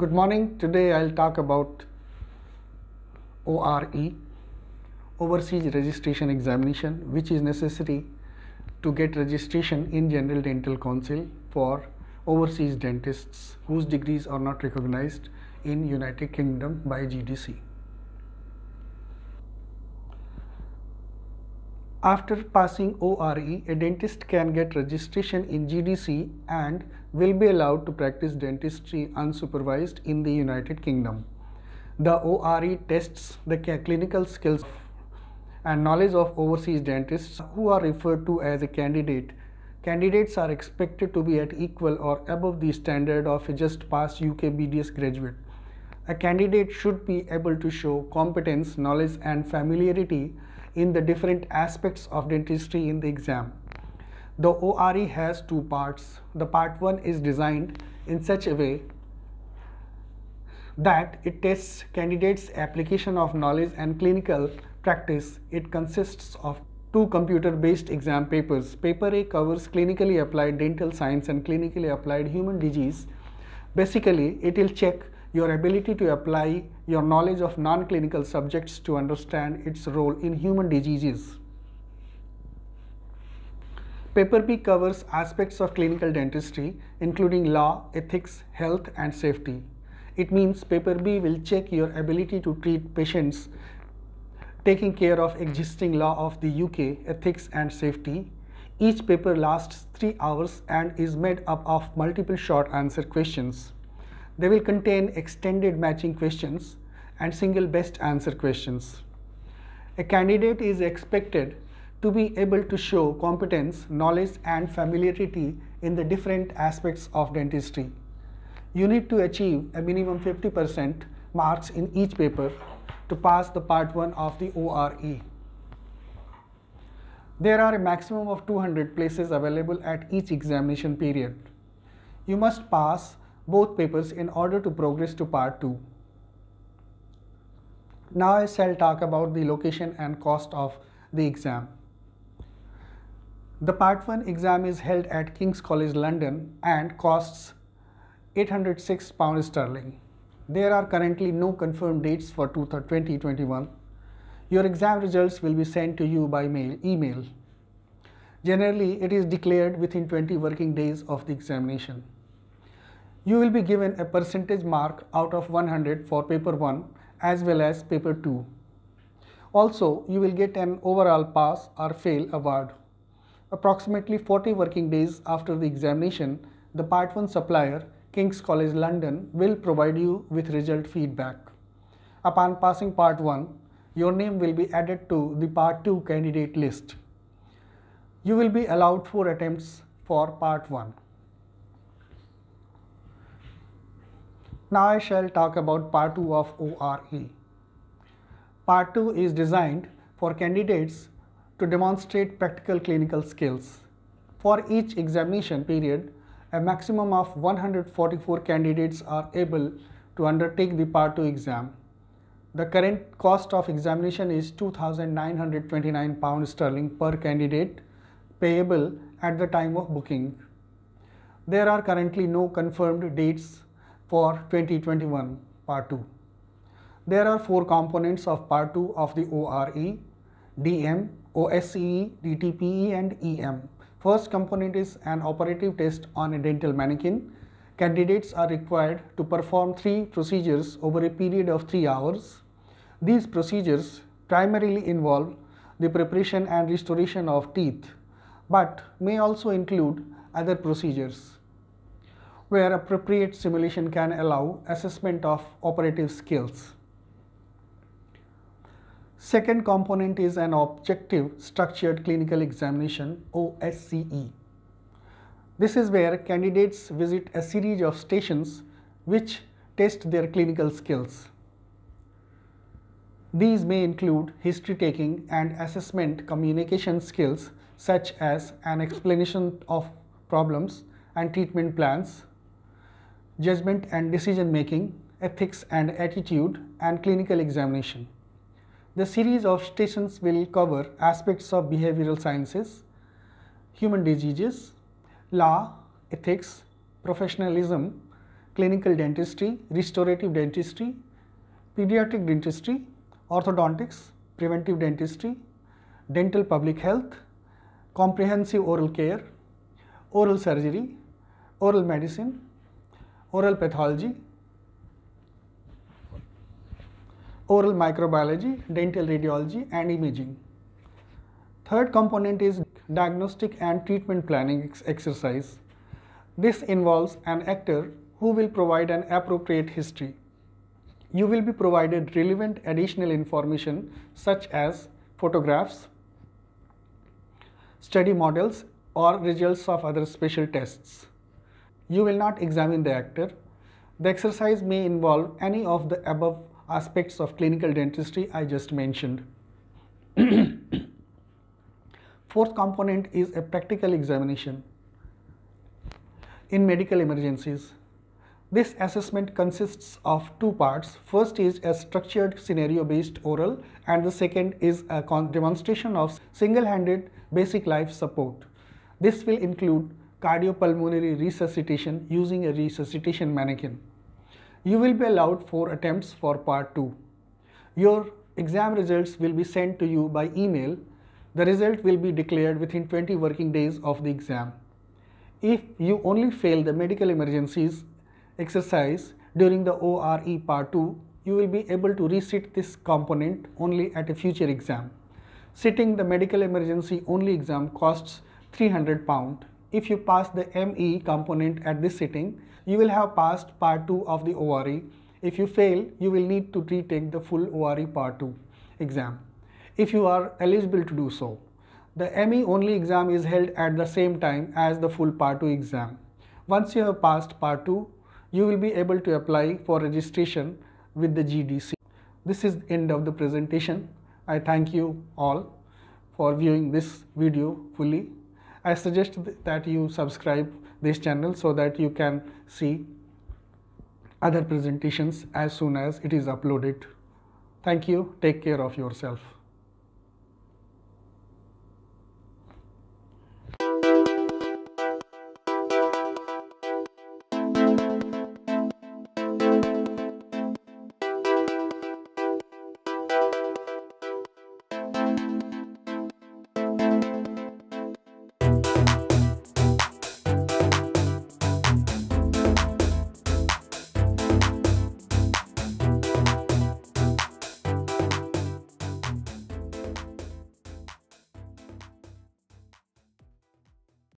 Good morning. Today I'll talk about ORE, Overseas Registration Examination, which is necessary to get registration in General Dental Council for overseas dentists whose degrees are not recognized in United Kingdom by GDC. After passing ORE, a dentist can get registration in GDC and will be allowed to practice dentistry unsupervised in the United Kingdom. The ORE tests the clinical skills and knowledge of overseas dentists who are referred to as a candidate. Candidates are expected to be at equal or above the standard of a just passed UK BDS graduate. A candidate should be able to show competence, knowledge and familiarity in the different aspects of dentistry in the exam. The ORE has two parts. The part 1 is designed in such a way that it tests candidates' application of knowledge and clinical practice. It consists of two computer-based exam papers. Paper A covers clinically applied dental science and clinically applied human disease. Basically, it will check your ability to apply your knowledge of non-clinical subjects to understand its role in human diseases. Paper B covers aspects of clinical dentistry, including law, ethics, health, and safety. It means paper B will check your ability to treat patients, taking care of existing law of the UK, ethics, and safety. Each paper lasts 3 hours and is made up of multiple short answer questions. They will contain extended matching questions and single best answer questions. A candidate is expected to be able to show competence, knowledge and familiarity in the different aspects of dentistry. You need to achieve a minimum 50% marks in each paper to pass the part 1 of the ORE. There are a maximum of 200 places available at each examination period. You must pass both papers in order to progress to part 2. Now I shall talk about the location and cost of the exam. The part 1 exam is held at King's College London and costs £806. There are currently no confirmed dates for 2021. Your exam results will be sent to you by email. Generally, it is declared within 20 working days of the examination. You will be given a percentage mark out of 100 for paper 1 as well as paper 2. Also, you will get an overall pass or fail award. Approximately 40 working days after the examination, the part 1 supplier, King's College London, will provide you with result feedback. Upon passing part 1, your name will be added to the part 2 candidate list. You will be allowed 4 attempts for part 1. Now I shall talk about part 2 of ORE. Part 2 is designed for candidates to demonstrate practical clinical skills. For each examination period, a maximum of 144 candidates are able to undertake the part 2 exam. The current cost of examination is £2,929 per candidate, payable at the time of booking. There are currently no confirmed dates for 2021 part 2. There are 4 components of part 2 of the ORE: DM, OSCE, DTPE and EM. First component is an operative test on a dental mannequin. Candidates are required to perform 3 procedures over a period of 3 hours. These procedures primarily involve the preparation and restoration of teeth, but may also include other procedures. Where appropriate, simulation can allow assessment of operative skills. Second component is an objective structured clinical examination, OSCE. This is where candidates visit a series of stations which test their clinical skills. These may include history taking and assessment communication skills, such as an explanation of problems and treatment plans, judgment and decision making, ethics and attitude, and clinical examination. The series of stations will cover aspects of behavioral sciences, human diseases, law, ethics, professionalism, clinical dentistry, restorative dentistry, pediatric dentistry, orthodontics, preventive dentistry, dental public health, comprehensive oral care, oral surgery, oral medicine, oral pathology, oral microbiology, dental radiology and imaging. Third component is diagnostic and treatment planning exercise. This involves an actor who will provide an appropriate history. You will be provided relevant additional information such as photographs, study models or results of other special tests. You will not examine the actor. The exercise may involve any of the above aspects of clinical dentistry I just mentioned. Fourth component is a practical examination in medical emergencies. This assessment consists of two parts. First is a structured scenario-based oral and the second is a demonstration of single-handed basic life support. This will include cardiopulmonary resuscitation using a resuscitation mannequin. You will be allowed 4 attempts for part 2. Your exam results will be sent to you by email. The result will be declared within 20 working days of the exam. If you only fail the medical emergencies exercise during the ORE part 2, you will be able to resit this component only at a future exam. Sitting the medical emergency only exam costs £300. If you pass the ME component at this sitting, you will have passed part 2 of the ORE. If you fail, you will need to retake the full ORE part 2 exam, if you are eligible to do so. The ME only exam is held at the same time as the full part 2 exam. Once you have passed part 2, you will be able to apply for registration with the GDC. This is the end of the presentation. I thank you all for viewing this video fully. I suggest that you subscribe this channel so that you can see other presentations as soon as it is uploaded. Thank you. Take care of yourself.